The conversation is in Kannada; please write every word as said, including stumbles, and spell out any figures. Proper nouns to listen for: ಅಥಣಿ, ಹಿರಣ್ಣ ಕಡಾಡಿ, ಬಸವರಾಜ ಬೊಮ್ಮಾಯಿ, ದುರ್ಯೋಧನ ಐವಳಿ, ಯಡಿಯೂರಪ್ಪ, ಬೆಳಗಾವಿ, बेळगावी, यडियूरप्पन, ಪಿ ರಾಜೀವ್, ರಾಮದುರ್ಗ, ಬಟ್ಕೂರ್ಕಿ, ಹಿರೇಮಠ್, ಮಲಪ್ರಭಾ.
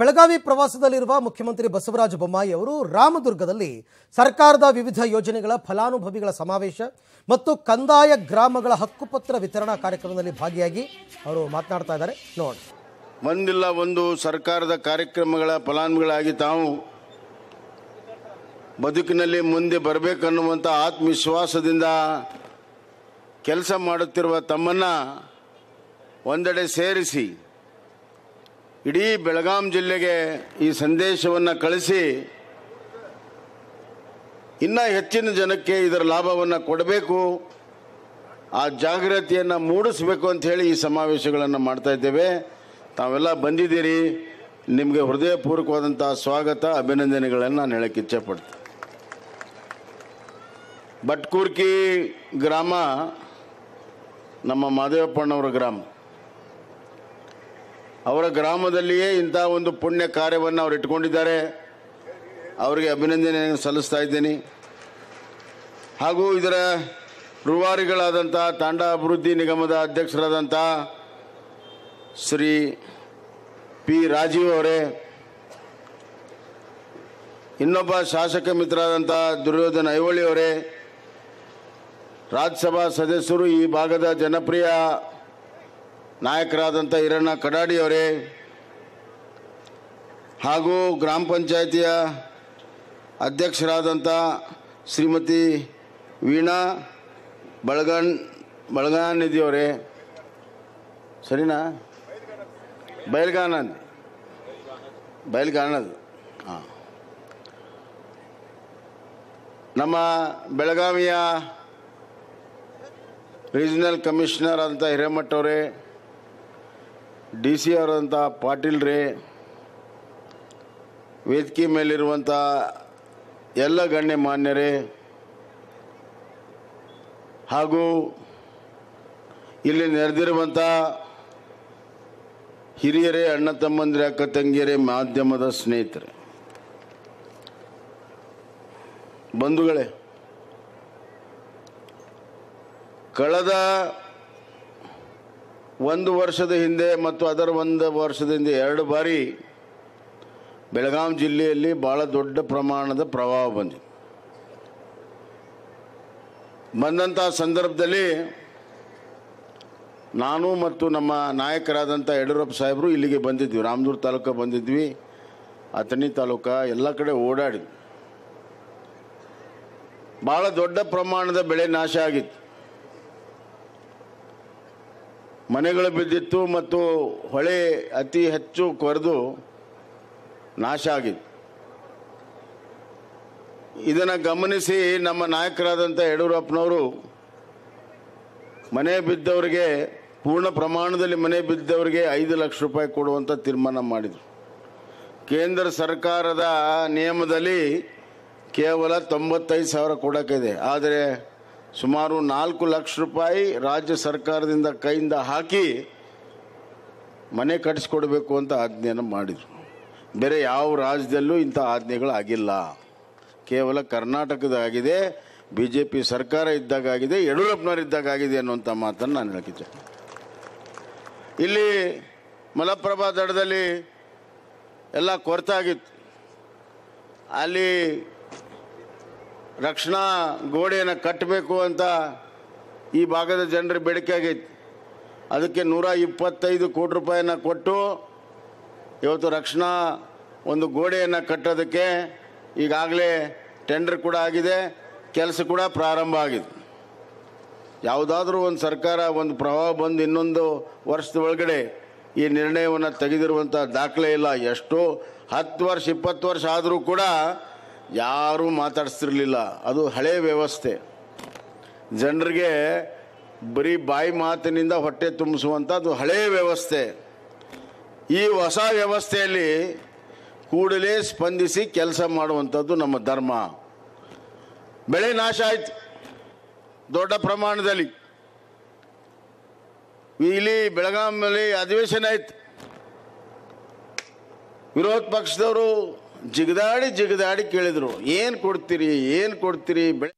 ಬೆಳಗಾವಿ ಪ್ರವಾಸದಲ್ಲಿರುವ ಮುಖ್ಯಮಂತ್ರಿ ಬಸವರಾಜ ಬೊಮ್ಮಾಯಿ ಅವರು ರಾಮದುರ್ಗದಲ್ಲಿ ಸರ್ಕಾರದ ವಿವಿಧ ಯೋಜನೆಗಳ ಫಲಾನುಭವಿಗಳ ಸಮಾವೇಶ ಮತ್ತು ಕಂದಾಯ ಗ್ರಾಮಗಳ ಹಕ್ಕುಪತ್ರ ವಿತರಣಾ ಕಾರ್ಯಕ್ರಮದಲ್ಲಿ ಭಾಗಿಯಾಗಿ ಅವರು ಮಾತನಾಡ್ತಾ ಇದ್ದಾರೆ ನೋಡಿ ಒಂದಿಲ್ಲ ಒಂದು ಸರ್ಕಾರದ ಕಾರ್ಯಕ್ರಮಗಳ ಫಲಾನುಭವಿಗಳಾಗಿ ತಾವು ಬದುಕಿನಲ್ಲಿ ಮುಂದೆ ಬರಬೇಕು ಅನ್ನುವಂತ ಆತ್ಮವಿಶ್ವಾಸದಿಂದ ಕೆಲಸ ಮಾಡುತ್ತಿರುವ ತಮ್ಮನ್ನ ಒಂದೆಡೆ ಸೇರಿಸಿ ಇಡಿ ಬೆಳಗಾಂ ಜಿಲ್ಲೆಗೆ ಈ ಸಂದೇಶವನ್ನು ಕಳಿಸಿ ಇನ್ನ ಹೆಚ್ಚಿನ ಜನಕ್ಕೆ ಇದರ ಲಾಭವನ್ನು ಕೊಡಬೇಕು ಆ ಜಾಗೃತಿಯನ್ನು ಮೂಡಿಸಬೇಕು ಅಂತ ಹೇಳಿ ಈ ಸಮಾವೇಶಗಳನ್ನು ಮಾಡ್ತಾ ಇದ್ದೇವೆ ತಾವೆಲ್ಲ ಬಂದಿದ್ದೀರಿ ನಿಮಗೆ ಹೃದಯಪೂರ್ವಕವಾದಂತ ಸ್ವಾಗತ ಅಭಿನಂದನೆಗಳನ್ನು ನಾನು ಹೇಳಕ್ಕೆ ಇಚ್ಛೆಪಡ್ತೀನಿ ಬಟ್ಕೂರ್ಕಿ ಗ್ರಾಮ ನಮ್ಮ ಮಾಧವಪ್ಪನವರ ಗ್ರಾಮ ಅವರ ಗ್ರಾಮದಲ್ಲಿಯೇ ಇಂತ ಒಂದು ಪುಣ್ಯ ಕಾರ್ಯವನ್ನು ಅವರು ಇಟ್ಟುಕೊಂಡಿದ್ದಾರೆ ಅವರಿಗೆ ಅಭಿನಂದನೆ ಸಲ್ಲಿಸ್ತಾ ಇದ್ದೀನಿ ಹಾಗೂ ಇದರ ರೂವಾರಿಗಳಾದಂತ ತಾಂಡ ಅಭಿವೃದ್ಧಿ ನಿಗಮದ ಅಧ್ಯಕ್ಷರಾದಂತ ಶ್ರೀ ಪಿ ರಾಜೀವ್ ಅವರೇ ಇನ್ನೊಬ್ಬ ಶಾಸಕ ಮಿತ್ರರಾದಂತ ದುರ್ಯೋಧನ ಐವಳಿ ಅವರೇ ರಾಜ್ಯಸಭಾ ಸದಸ್ಯರು ಈ ಭಾಗದ ಜನಪ್ರಿಯ ನಾಯಕರಾದಂತ ಹಿರಣ್ಣ ಕಡಾಡಿ ಅವರೇ ಹಾಗೂ ಗ್ರಾಮ ಪಂಚಾಯಿತಿಯ ಅಧ್ಯಕ್ಷರಾದಂತ ಶ್ರೀಮತಿ ವೀಣಾ ಬಳಗನ್ ಬಳಗಾನಂದಿ ಅವರೇ ಸರಿನಾ ಬಯಲ್ಗಾನಂದ್ ಬಯಲ್ಗಾನಂದ್ ಹಾಂ ನಮ್ಮ ಬೆಳಗಾವಿಯ ರೀಜನಲ್ ಕಮಿಷನರ್ ಅಂತ ಹಿರೇಮಠ್ ಅವರೇ ಡಿ ಸಿ ಅವರಂಥ ಪಾಟೀಲ್ ರೇ ವೇದಿಕೆ ಮೇಲಿರುವಂಥ ಎಲ್ಲ ಗಣ್ಯ ಮಾನ್ಯರೇ ಹಾಗೂ ಇಲ್ಲಿ ನೆರೆದಿರುವಂಥ ಹಿರಿಯರೇ ಅಣ್ಣ ತಮ್ಮಂದಿರೇ ಅಕ್ಕ ತಂಗಿಯರೇ ಮಾಧ್ಯಮದ ಸ್ನೇಹಿತರೆ ಬಂಧುಗಳೇ ಕಳೆದ ಒಂದು ವರ್ಷದ ಹಿಂದೆ ಮತ್ತು ಅದರ ಒಂದು ವರ್ಷದ ಹಿಂದೆ ಎರಡು ಬಾರಿ ಬೆಳಗಾವಿ ಜಿಲ್ಲೆಯಲ್ಲಿ ಭಾಳ ದೊಡ್ಡ ಪ್ರಮಾಣದ ಪ್ರವಾಹ ಬಂದಿದೆ ಬಂದಂಥ ಸಂದರ್ಭದಲ್ಲಿ ನಾನು ಮತ್ತು ನಮ್ಮ ನಾಯಕರಾದಂಥ ಯಡಿಯೂರಪ್ಪ ಸಾಹೇಬರು ಇಲ್ಲಿಗೆ ಬಂದಿದ್ವಿ ರಾಮದೂರ್ ತಾಲೂಕು ಬಂದಿದ್ವಿ ಅಥಣಿ ತಾಲೂಕು ಎಲ್ಲ ಕಡೆ ಓಡಾಡಿದ್ವಿ ಭಾಳ ದೊಡ್ಡ ಪ್ರಮಾಣದ ಬೆಳೆ ನಾಶ ಆಗಿತ್ತು ಮನೆಗಳು ಬಿದ್ದಿತ್ತು ಮತ್ತು ಹೊಳೆ ಅತಿ ಹೆಚ್ಚು ಕೊರೆದು ನಾಶ ಆಗಿದೆ ಇದನ್ನು ಗಮನಿಸಿ ನಮ್ಮ ನಾಯಕರಾದಂಥ ಯಡಿಯೂರಪ್ಪನವರು ಮನೆ ಬಿದ್ದವರಿಗೆ ಪೂರ್ಣ ಪ್ರಮಾಣದಲ್ಲಿ ಮನೆ ಬಿದ್ದವರಿಗೆ ಐದು ಲಕ್ಷ ರೂಪಾಯಿ ಕೊಡುವಂಥ ತೀರ್ಮಾನ ಮಾಡಿದರು ಕೇಂದ್ರ ಸರ್ಕಾರದ ನಿಯಮದಲ್ಲಿ ಕೇವಲ ತೊಂಬತ್ತೈದು ಸಾವಿರ ಕೊಡೋಕ್ಕಿದೆ ಆದರೆ ಸುಮಾರು ನಾಲ್ಕು ಲಕ್ಷ ರೂಪಾಯಿ ರಾಜ್ಯ ಸರ್ಕಾರದಿಂದ ಕೈಯಿಂದ ಹಾಕಿ ಮನೆ ಕಟ್ಟಿಸ್ಕೊಡ್ಬೇಕು ಅಂತ ಆಜ್ಞೆಯನ್ನು ಮಾಡಿದರು ಬೇರೆ ಯಾವ ರಾಜ್ಯದಲ್ಲೂ ಇಂಥ ಆಜ್ಞೆಗಳಾಗಿಲ್ಲ ಕೇವಲ ಕರ್ನಾಟಕದಾಗಿದೆ ಬಿ ಜೆ ಪಿ ಸರ್ಕಾರ ಇದ್ದಾಗ ಆಗಿದೆ ಯಡಿಯೂರಪ್ಪನವರು ಇದ್ದಾಗ ಆಗಿದೆ ಅನ್ನುವಂಥ ಮಾತನ್ನು ನಾನು ಹೇಳಿದ್ದೆ ಇಲ್ಲಿ ಮಲಪ್ರಭಾ ದಡದಲ್ಲಿ ಎಲ್ಲ ಕೊರತೆ ಆಗಿತ್ತು ಅಲ್ಲಿ ರಕ್ಷಣಾ ಗೋಡೆಯನ್ನು ಕಟ್ಟಬೇಕು ಅಂತ ಈ ಭಾಗದ ಜನರ ಬೇಡಿಕೆ ಆಗೈತಿ ಅದಕ್ಕೆ ನೂರ ಇಪ್ಪತ್ತೈದು ಕೋಟಿ ರೂಪಾಯಿನ ಕೊಟ್ಟು ಇವತ್ತು ರಕ್ಷಣಾ ಒಂದು ಗೋಡೆಯನ್ನು ಕಟ್ಟೋದಕ್ಕೆ ಈಗಾಗಲೇ ಟೆಂಡರ್ ಕೂಡ ಆಗಿದೆ ಕೆಲಸ ಕೂಡ ಪ್ರಾರಂಭ ಆಗಿದೆ ಯಾವುದಾದ್ರೂ ಒಂದು ಸರ್ಕಾರ ಒಂದು ಪ್ರವಾಹ ಬಂದು ಇನ್ನೊಂದು ವರ್ಷದ ಒಳಗಡೆ ಈ ನಿರ್ಣಯವನ್ನು ತೆಗೆದಿರುವಂಥ ದಾಖಲೆ ಇಲ್ಲ ಎಷ್ಟೋ ಹತ್ತು ವರ್ಷ ಇಪ್ಪತ್ತು ವರ್ಷ ಆದರೂ ಕೂಡ ಯಾರೂ ಮಾತಾಡ್ತಿರ್ಲಿಲ್ಲ ಅದು ಹಳೆ ವ್ಯವಸ್ಥೆ ಜನರಿಗೆ ಬರೀ ಬಾಯಿ ಮಾತಿನಿಂದ ಹೊಟ್ಟೆ ತುಂಬಿಸುವಂಥ ಅದು ಹಳೆ ವ್ಯವಸ್ಥೆ ಈ ಹೊಸ ವ್ಯವಸ್ಥೆಯಲ್ಲಿ ಕೂಡಲೇ ಸ್ಪಂದಿಸಿ ಕೆಲಸ ಮಾಡುವಂಥದ್ದು ನಮ್ಮ ಧರ್ಮ ಬೆಳೆ ನಾಶ ಆಯಿತು ದೊಡ್ಡ ಪ್ರಮಾಣದಲ್ಲಿ ಇಲ್ಲಿ ಬೆಳಗಾವಿಯಲ್ಲಿ ಅಧಿವೇಶನ ಆಯಿತು ವಿರೋಧ ಪಕ್ಷದವರು ಜಿಗದಾಡಿ ಜಿಗದಾಡಿ ಕೇಳಿದರು ಏನು ಕೊಡ್ತೀರಿ ಏನು ಕೊಡ್ತೀರಿ ಬೆಳೆ